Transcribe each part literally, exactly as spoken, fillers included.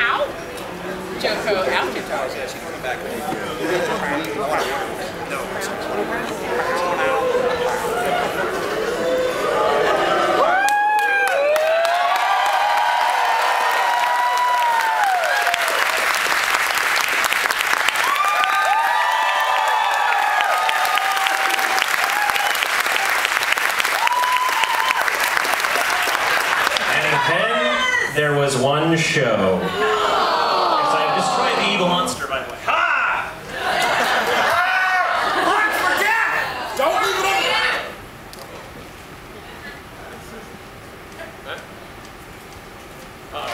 out. JoCo after dogs. Yeah, she's coming back. No, there was one show. No. Yes, I have destroyed the evil monster, by the way. Ha! Look for death! Don't leave it alone! Uh-oh.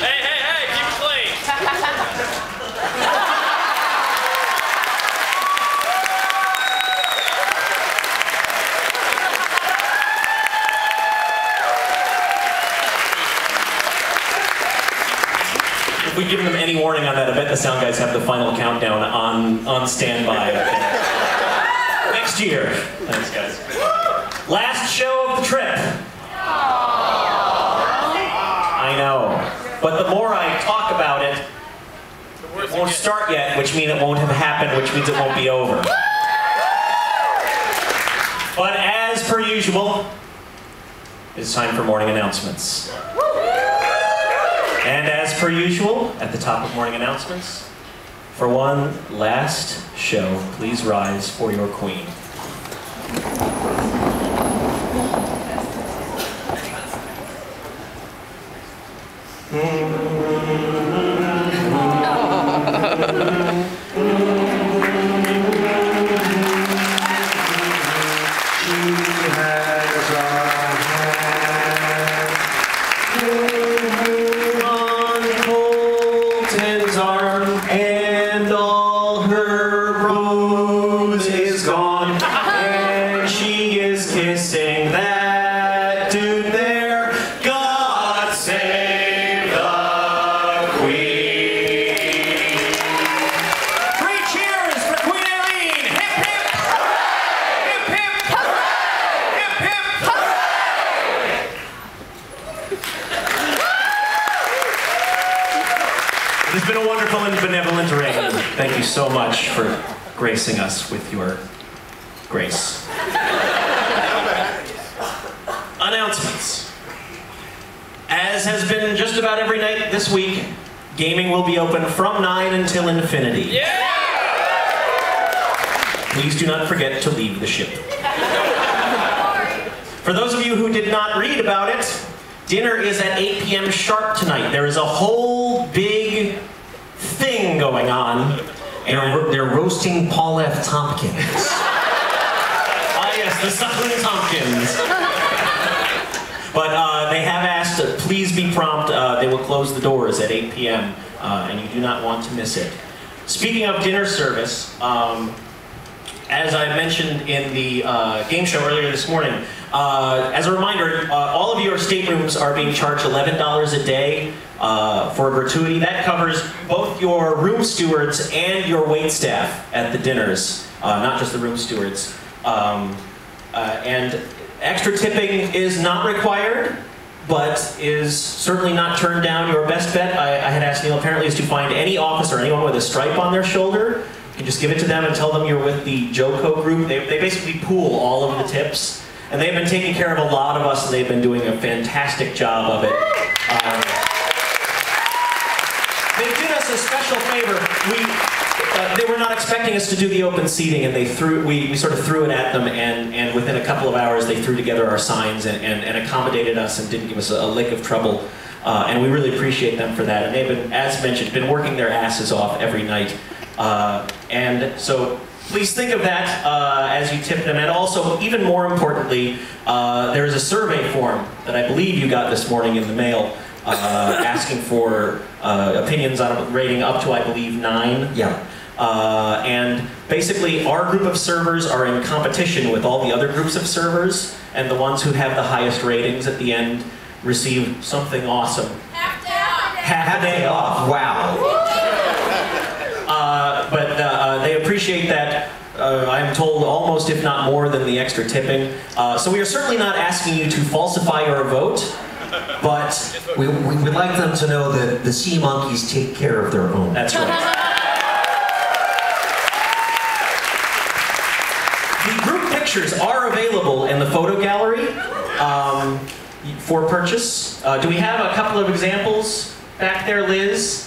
Hey, hey, hey, keep it clean! If we give them any warning on that event, the sound guys have the final countdown on, on standby. Next year. Thanks, guys. Last show of the trip. I know. But the more I talk about it, it won't start yet, which means it won't have happened, which means it won't be over. But as per usual, it's time for morning announcements. And as per usual, at the top of morning announcements, for one last show, please rise for your queen. Thank you so much for gracing us with your grace. Announcements. As has been just about every night this week, gaming will be open from nine until infinity. Yeah! Please do not forget to leave the ship. For those of you who did not read about it, dinner is at eight p m sharp tonight. There is a whole big thing going on. They're, they're roasting Paul F. Tompkins. Ah, yes, the suckling Tompkins. But uh, they have asked to please be prompt. Uh, they will close the doors at eight p m Uh, and you do not want to miss it. Speaking of dinner service, um, as I mentioned in the uh, game show earlier this morning, uh, as a reminder, uh, all of your staterooms are being charged eleven dollars a day uh, for gratuity. That covers both your room stewards and your wait staff at the dinners, uh, not just the room stewards. Um, uh, and extra tipping is not required, but is certainly not turned down. Your best bet, I, I had asked Neil apparently, is to find any officer, anyone with a stripe on their shoulder, and just give it to them and tell them you're with the JoCo group. They, they basically pool all of the tips. And they've been taking care of a lot of us, and they've been doing a fantastic job of it. Um, they did us a special favor. We, uh, they were not expecting us to do the open seating, and they threw, we, we sort of threw it at them, and, and within a couple of hours they threw together our signs and, and, and accommodated us and didn't give us a, a lick of trouble. Uh, and we really appreciate them for that. And they've been, as mentioned, been working their asses off every night. Uh, and so, please think of that uh, as you tip them. And also, even more importantly, uh, there is a survey form that I believe you got this morning in the mail uh, asking for uh, opinions on a rating up to, I believe, nine. Yeah. Uh, and basically, our group of servers are in competition with all the other groups of servers, and the ones who have the highest ratings at the end receive something awesome. Half day off. Half day off. Wow. Uh, but uh, they appreciate that, uh, I'm told, almost if not more than the extra tipping. Uh, so we are certainly not asking you to falsify your vote, but we, we would like them to know that the sea monkeys take care of their own. That's right. The group pictures are available in the photo gallery um, for purchase. Uh, do we have a couple of examples back there, Liz?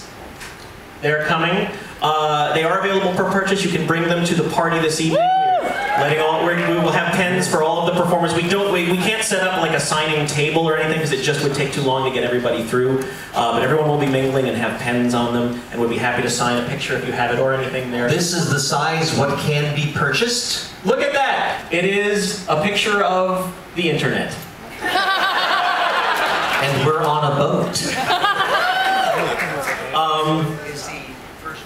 They're coming. Uh, they are available for purchase. You can bring them to the party this evening. Woo! Letting all, we're, we will have pens for all of the performers. We don't. We, we can't set up like a signing table or anything because it just would take too long to get everybody through. Uh, but everyone will be mingling and have pens on them, and would be happy to sign a picture if you have it or anything there. This is the size what can be purchased. Look at that! It is a picture of the internet, and we're on a boat. um.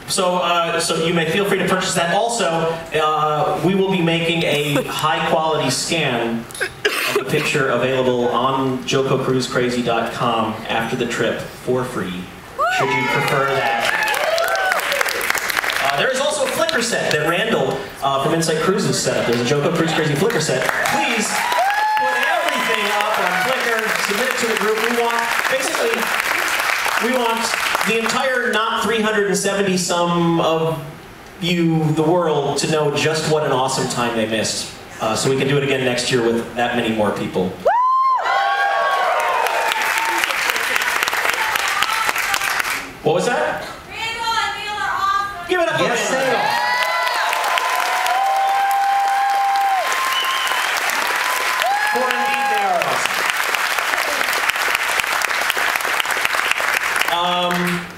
So, uh, so you may feel free to purchase that. Also, uh, we will be making a high-quality scan of the picture available on joco cruise crazy dot com after the trip for free, should you prefer that. Uh, there is also a Flickr set that Randall uh, from Inside Cruises set up. There's a JoCo Cruise Crazy Flickr set. Please put everything up on Flickr, submit it to the group. We want, basically, we want the entire not three hundred seventy some of you, the world, to know just what an awesome time they missed. Uh, so we can do it again next year with that many more people. Woo! What was that? Randall and Neil are awesome. Give it up for yes, Randall. They are. For indeed they are awesome. Um,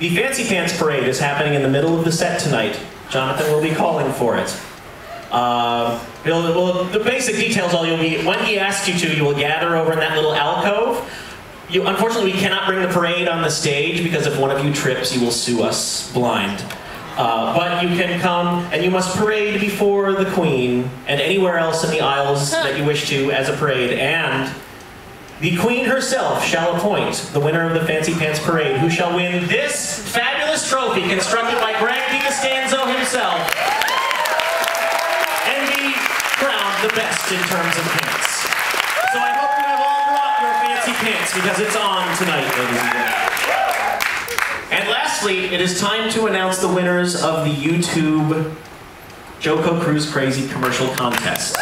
the Fancy Pants Parade is happening in the middle of the set tonight. Jonathan will be calling for it. Uh, well, the basic details, all you'll be, when he asks you to, you will gather over in that little alcove. You, unfortunately, we cannot bring the parade on the stage because if one of you trips, you will sue us blind. Uh, but you can come, and you must parade before the Queen and anywhere else in the aisles that you wish to as a parade, and the Queen herself shall appoint the winner of the Fancy Pants Parade, who shall win this fabulous trophy constructed by Greg DiCastanzo himself, and be crowned the best in terms of pants. So I hope you have all brought your fancy pants, because it's on tonight, ladies and gentlemen. And lastly, it is time to announce the winners of the YouTube JoCo Cruise Crazy commercial contest.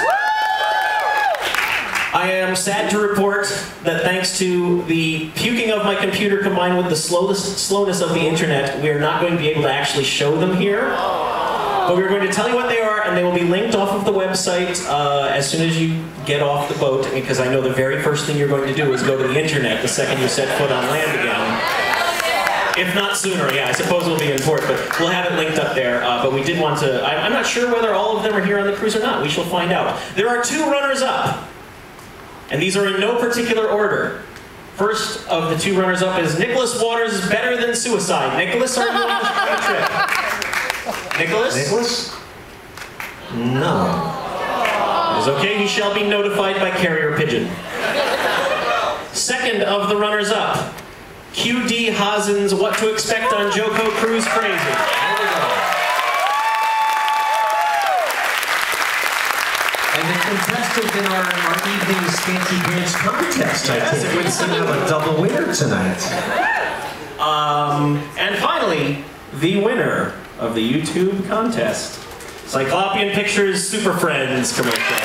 I am sad to report that thanks to the puking of my computer combined with the slowest, slowness of the internet, we are not going to be able to actually show them here. But we're going to tell you what they are, and they will be linked off of the website uh, as soon as you get off the boat, because I know the very first thing you're going to do is go to the internet the second you set foot on land again. If not sooner, yeah, I suppose we'll be in port, but we'll have it linked up there. Uh, but we did want to, I, I'm not sure whether all of them are here on the cruise or not. We shall find out. There are two runners-up. And these are in no particular order. First of the two runners-up is Nicholas Waters' Better Than Suicide. Nicholas, are you on the trip? Nicholas? Nicholas? No. It's okay, he shall be notified by Carrier Pigeon. Second of the runners-up, Q D Hazen's What to Expect on JoCo Cruise Crazy. The contestant in our, our evening's Fancy Pants contest, I yes, think. It would seem to have a double winner tonight. Um, and finally, the winner of the YouTube contest, Cyclopean Pictures Super Friends commercial.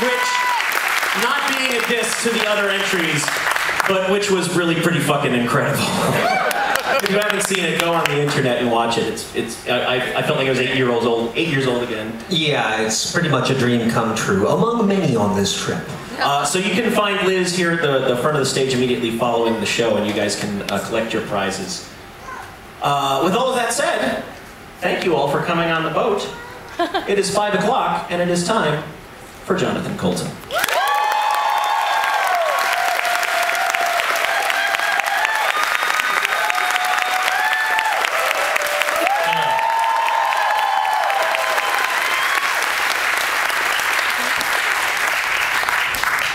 Which, not being a diss to the other entries, but which was really pretty fucking incredible. If you haven't seen it, go on the internet and watch it. It's, it's, I, I felt like I was eight years old, eight years old again. Yeah, it's pretty much a dream come true, among many on this trip. Uh, so you can find Liz here at the, the front of the stage immediately following the show, and you guys can uh, collect your prizes. Uh, with all of that said, thank you all for coming on the boat. It is five o'clock, and it is time for Jonathan Coulton.